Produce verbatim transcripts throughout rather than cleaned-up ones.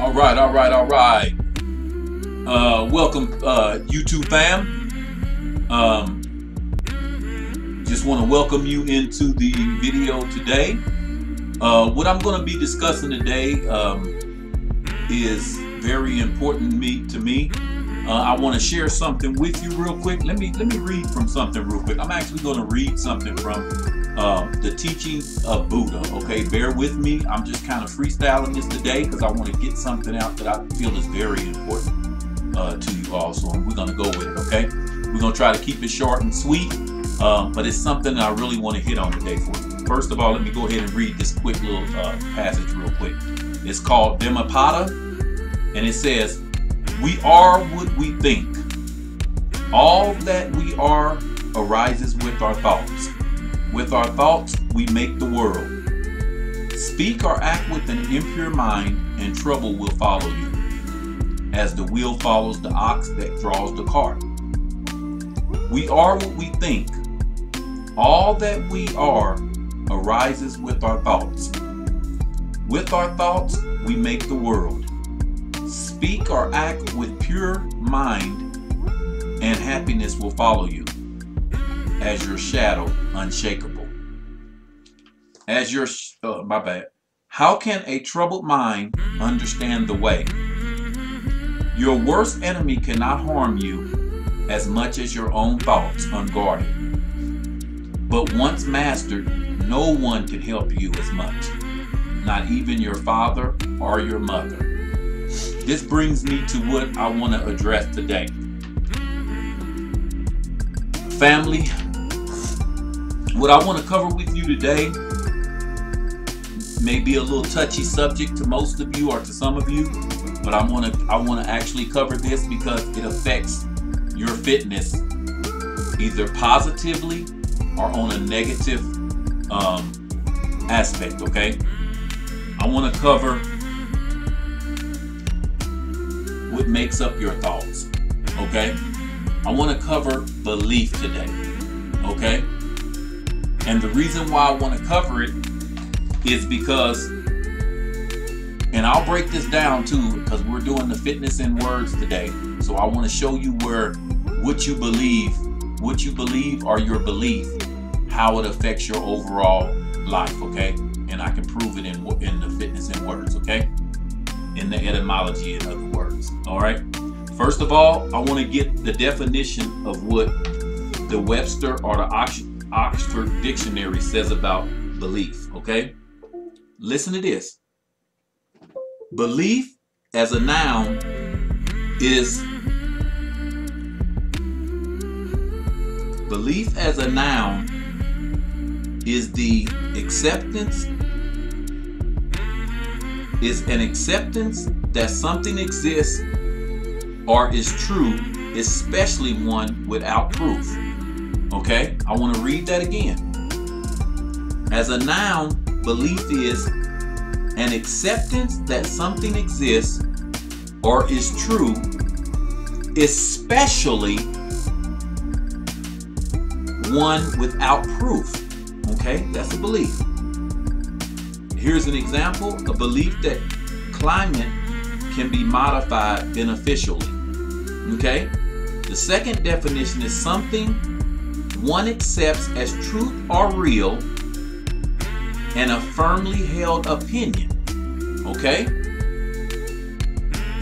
All right, all right, all right. Uh, welcome, uh, YouTube fam. Um, just want to welcome you into the video today. Uh, what I'm going to be discussing today um, is very important me to me. Uh, I want to share something with you real quick. Let me let me read from something real quick. I'm actually going to read something from uh, the teachings of Buddha. Okay, bear with me. I'm just kind of freestyling this today because I want to get something out that I feel is very important uh, to you all. So we're going to go with it. Okay, we're going to try to keep it short and sweet, uh, but it's something that I really want to hit on today for you. First of all, let me go ahead and read this quick little uh, passage real quick. It's called Dhammapada, and it says, "We are what we think. All that we are arises with our thoughts. With our thoughts, we make the world. Speak or act with an impure mind, and trouble will follow you, as the wheel follows the ox that draws the cart. We are what we think. All that we are arises with our thoughts. With our thoughts, we make the world. Speak or act with pure mind, and happiness will follow you, as your shadow unshakable. As your uh, my bad. How can a troubled mind understand the way? Your worst enemy cannot harm you as much as your own thoughts unguarded. But once mastered, no one can help you as much, not even your father or your mother." This brings me to what I want to address today. Family, what I want to cover with you today may be a little touchy subject to most of you or to some of you, but I want to I want to actually cover this because it affects your fitness either positively or on a negative um, aspect, okay? I want to cover what makes up your thoughts, okay? I want to cover belief today, okay? And the reason why I want to cover it is because, and I'll break this down too, because we're doing the fitness in words today. So I want to show you where what you believe, what you believe or your belief, how it affects your overall life, okay? And I can prove it in, in the fitness in words, okay? In the etymology, in other words. All right. First of all, I want to get the definition of what the Webster or the Oxford Dictionary says about belief. Okay. Listen to this. Belief as a noun is belief as a noun is the acceptance. Is an acceptance that something exists or is true, especially one without proof. Okay, I want to read that again. As a noun, belief is an acceptance that something exists or is true, especially one without proof. Okay, that's a belief. Here's an example, a belief that climate can be modified beneficially, okay? The second definition is something one accepts as truth or real and a firmly held opinion, okay?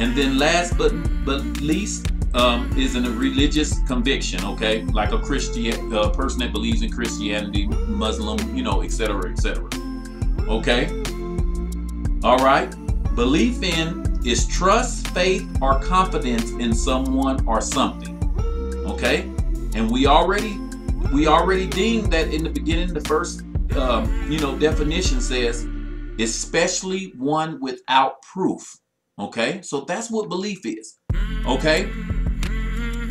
And then last but, but least um, is a religious conviction, okay? Like a Christian, a person that believes in Christianity, Muslim, you know, et cetera, et cetera. Okay, all right. Belief in is trust, faith, or confidence in someone or something. Okay, and we already we already deemed that in the beginning. The first um, you know definition says, especially one without proof. Okay, so that's what belief is. Okay,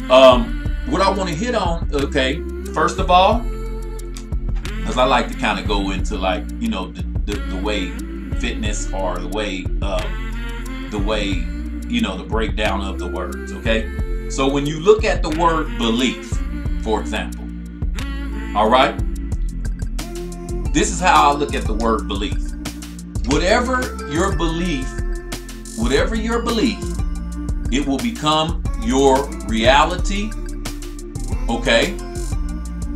um, what I want to hit on. Okay, first of all, because I like to kind of go into like you know the The, the way fitness or the way uh, the way you know the breakdown of the words, okay? So when you look at the word belief, for example, all right, this is how I look at the word belief. Whatever your belief whatever your belief, it will become your reality. Okay?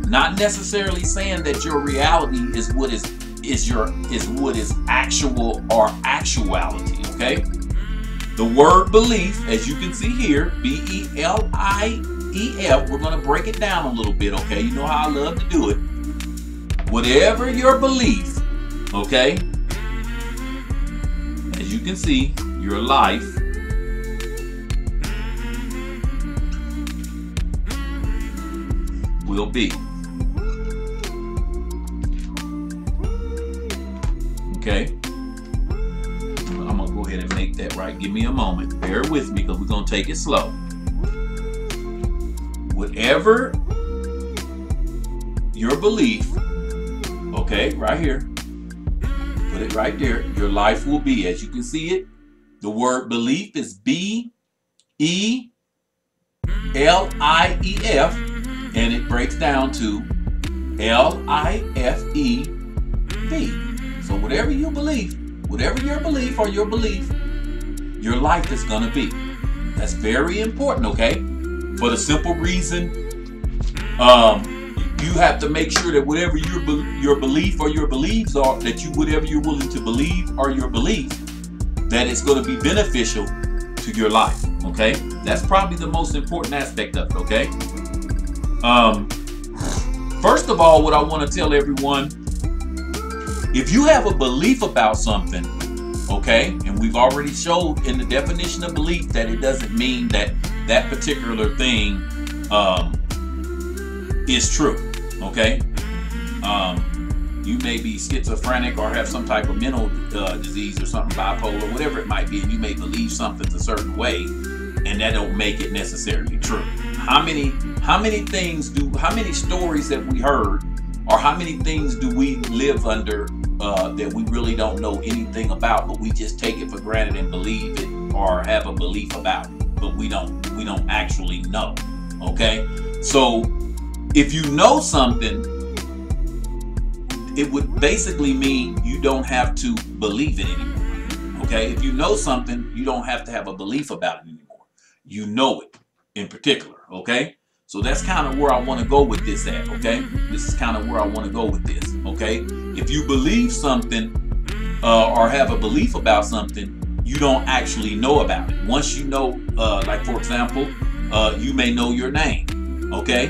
Not necessarily saying that your reality is what is is your is what is actual or actuality. Okay? The word belief, as you can see here, B E L I E F, we're going to break it down a little bit, okay? You know how I love to do it. Whatever your belief, okay? As you can see, your life will be. Okay? I'm going to go ahead and make that right. Give me a moment. Bear with me because we're going to take it slow. Whatever your belief, okay, right here, put it right there, your life will be. As you can see it, the word belief is B E L I E F, and it breaks down to L I F E B. So whatever you believe, whatever your belief or your belief, your life is going to be. That's very important, okay? For the simple reason, um, you have to make sure that whatever your be your belief or your beliefs are, that you whatever you're willing to believe or your belief, that it's going to be beneficial to your life. Okay, that's probably the most important aspect of it. Okay. Um, first of all, what I want to tell everyone, if you have a belief about something, okay, and we've already showed in the definition of belief that it doesn't mean that that particular thing um, is true, okay? Um, you may be schizophrenic or have some type of mental uh, disease or something, bipolar, whatever it might be, and you may believe something's a certain way, and that don't make it necessarily true. How many, how many things do, how many stories have we heard, or how many things do we live under uh, that we really don't know anything about, but we just take it for granted and believe it or have a belief about it? But we don't we don't actually know. Okay, so if you know something, it would basically mean you don't have to believe it anymore. Okay, if you know something, you don't have to have a belief about it anymore. You know it in particular. Okay, so that's kind of where I want to go with this at. Okay, this is kind of where I want to go with this. Okay, if you believe something uh, or have a belief about something, you don't actually know about it. Once you know, uh, like for example, uh, you may know your name, okay?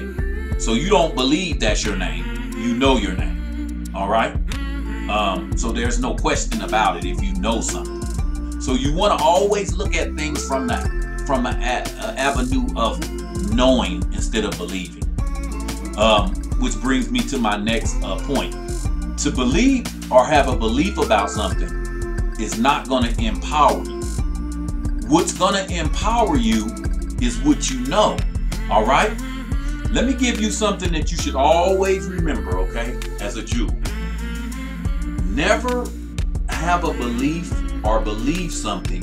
So you don't believe that's your name, you know your name, all right? Um, so there's no question about it if you know something. So you wanna always look at things from the, from an avenue of knowing instead of believing. Um, which brings me to my next uh, point. To believe or have a belief about something is not going to empower you. What's going to empower you is what you know. All right? Let me give you something that you should always remember, okay, as a Jew. Never have a belief or believe something,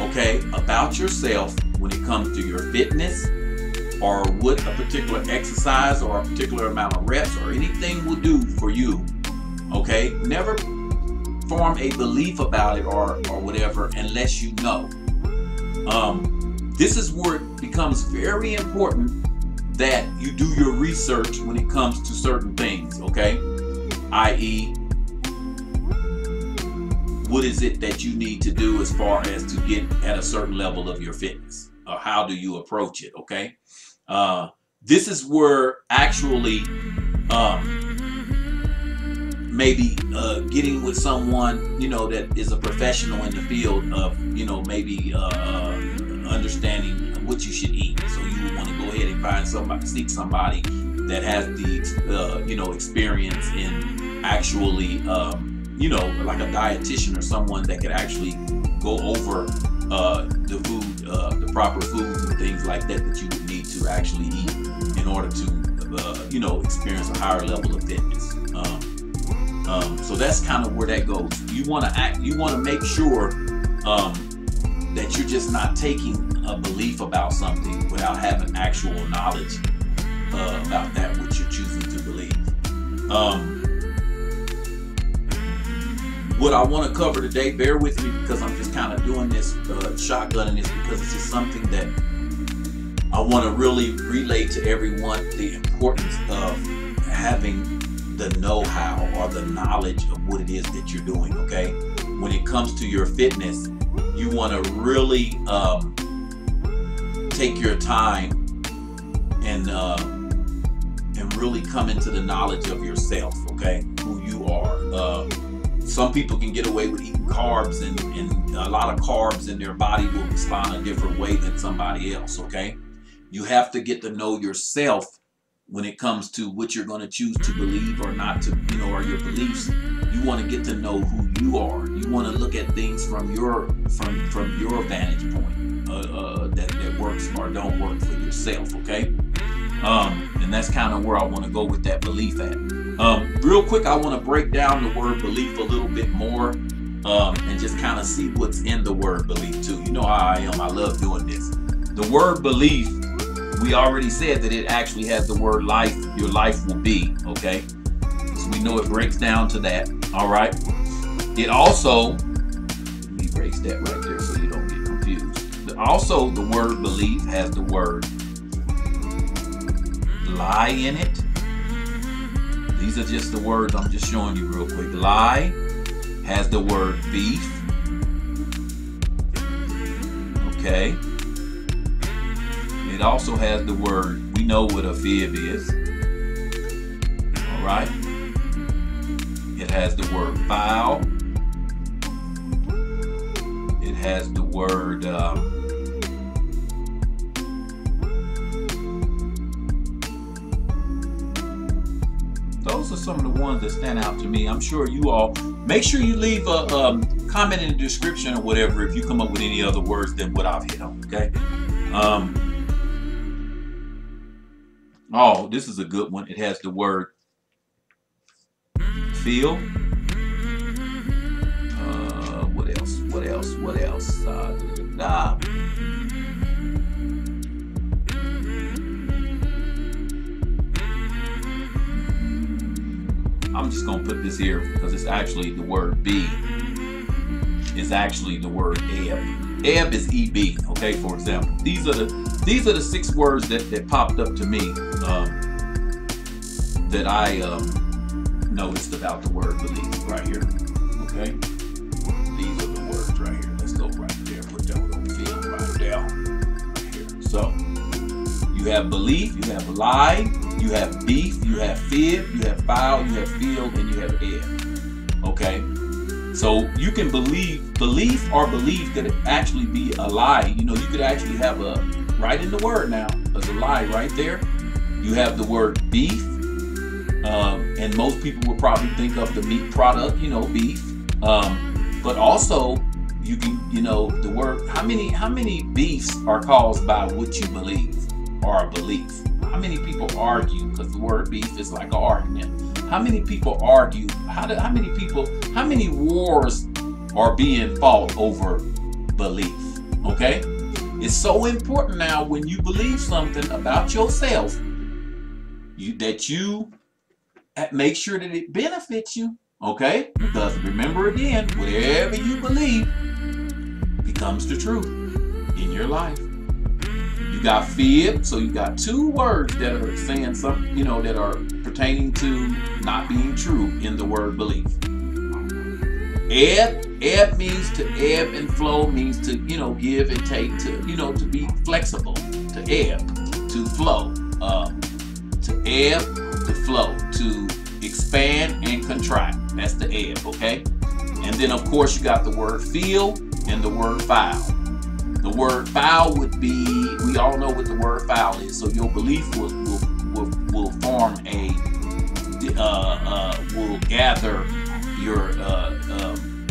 okay, about yourself when it comes to your fitness or what a particular exercise or a particular amount of reps or anything will do for you, okay? Never form a belief about it or, or whatever unless you know. Um, this is where it becomes very important that you do your research when it comes to certain things, okay? that is, what is it that you need to do as far as to get at a certain level of your fitness? Or how do you approach it, okay? Uh, this is where actually um, maybe uh, getting with someone, you know, that is a professional in the field of, you know, maybe uh, understanding what you should eat. So you would want to go ahead and find somebody, seek somebody that has the, uh, you know, experience in actually, um, you know, like a dietitian or someone that could actually go over uh, the food, uh, the proper foods and things like that that you would need to actually eat in order to, uh, you know, experience a higher level of fitness. Um, Um, so that's kind of where that goes. You want to act. You want to make sure um, that you're just not taking a belief about something without having actual knowledge uh, about that which you're choosing to believe. Um, what I want to cover today, bear with me because I'm just kind of doing this, uh, shotgunning this, because it's just something that I want to really relay to everyone, the importance of having the know-how or the knowledge of what it is that you're doing, okay? When it comes to your fitness, you want to really um, take your time and uh, and really come into the knowledge of yourself, okay? Who you are. Uh, some people can get away with eating carbs, and, and a lot of carbs in their body will respond a different way than somebody else, okay? You have to get to know yourself when it comes to what you're going to choose to believe or not to, you know, or your beliefs. You want to get to know who you are. You want to look at things from your from from your vantage point, uh, uh, that, that works or don't work for yourself, okay? Um, and that's kind of where I want to go with that belief at. Um, real quick, I want to break down the word belief a little bit more, um, and just kind of see what's in the word belief too. You know how I am. I love doing this. The word belief, we already said that it actually has the word life. Your life will be, okay? So we know it breaks down to that, all right? It also, let me erase that right there so you don't get confused. Also, the word belief has the word lie in it. These are just the words I'm just showing you real quick. Lie has the word beef. Okay. It also has the word, we know what a fib is. Alright. It has the word foul. It has the word um, those are some of the ones that stand out to me. I'm sure you all, make sure you leave a um, comment in the description or whatever if you come up with any other words than what I've hit on, okay? Um, oh, this is a good one. It has the word feel. Uh, what else? What else? What else? Uh, nah. I'm just gonna put this here because it's actually the word be. It's actually the word ebb. Ebb is E B, okay, for example. These are the these are the six words that, that popped up to me um, that I um, noticed about the word believe right here. Okay. These are the words right here. Let's go right there. Put that on field right down. Right here. So you have belief, you have lie, you have beef, you have fib, you have foul, you have field, and you have ebb. Okay? So you can believe, belief or believe could actually be a lie. You know, you could actually have a, right in the word now, there's a lie right there. You have the word beef. Um, and most people will probably think of the meat product, you know, beef. Um, but also, you can, you know, the word, how many, how many beefs are caused by what you believe or a belief? How many people argue? Because the word beef is like an argument. How many people argue? How, do, how many people, how many wars are being fought over belief? Okay? It's so important now when you believe something about yourself, you, that you make sure that it benefits you. Okay? Because remember again, whatever you believe becomes the truth in your life. You got fib, so you got two words that are saying something, you know, that are pertaining to not being true in the word belief. Ebb, ebb means to ebb and flow, means to, you know, give and take, to, you know, to be flexible, to ebb, to flow, uh, to ebb, to flow, to expand and contract. That's the ebb, okay? And then, of course, you got the word feel and the word foul. The word foul would be, we all know what the word foul is, so your belief will will, will, will form a, uh, uh, will gather your, uh, um,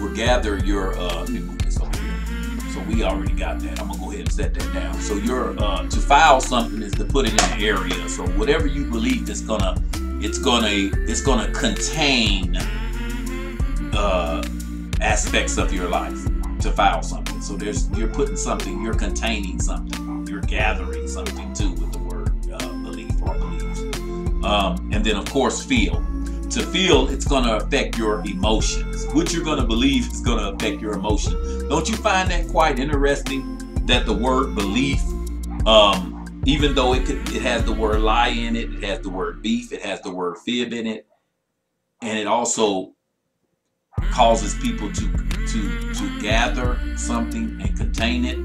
will gather your, uh, let me move this over here, so we already got that, I'm going to go ahead and set that down. So your, uh, to foul something is to put it in an area, so whatever you believe is going to, it's going to, it's going to contain uh, aspects of your life, to foul something. So there's, you're putting something, you're containing something, you're gathering something too with the word uh, belief or beliefs. Um, and then of course feel. to feel, it's going to affect your emotions. What you're going to believe is going to affect your emotion. Don't you find that quite interesting that the word belief, um, even though it, could, it has the word lie in it, it has the word beef, it has the word fib in it, and it also causes people to, to, to gather something and contain it,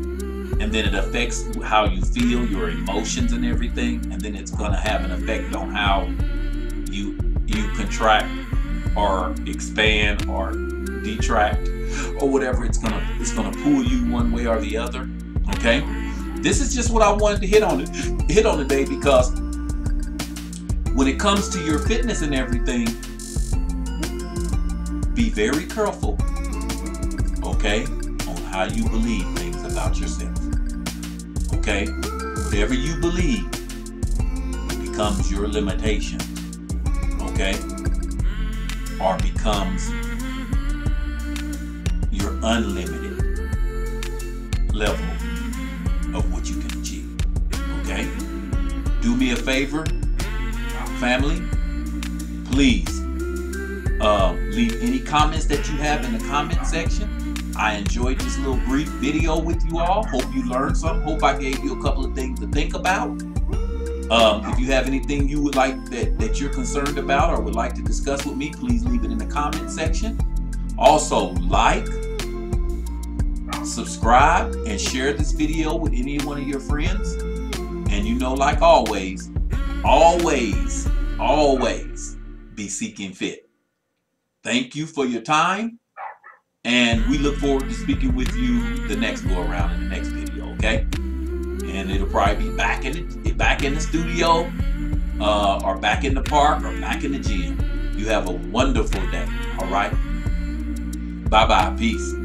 and then it affects how you feel, your emotions and everything, and then it's going to have an effect on how you you contract or expand or detract or whatever. It's gonna it's gonna pull you one way or the other. Okay, this is just what I wanted to hit on it hit on today, because when it comes to your fitness and everything, be very careful, okay, on how you believe things about yourself. Okay, whatever you believe becomes your limitation. Okay, or becomes your unlimited level of what you can achieve. Okay, do me a favor, family, please uh, leave any comments that you have in the comment section. I enjoyed this little brief video with you all. Hope you learned some. Hope I gave you a couple of things to think about. Um, if you have anything you would like that, that you're concerned about or would like to discuss with me, please leave it in the comment section. Also, like, subscribe, and share this video with any one of your friends. And you know, like always, always, always be seeking fit. Thank you for your time, and we look forward to speaking with you the next go around in the next video, okay? And it'll probably be back in the, back in the studio, uh, or back in the park, or back in the gym. You have a wonderful day, all right? Bye-bye, peace.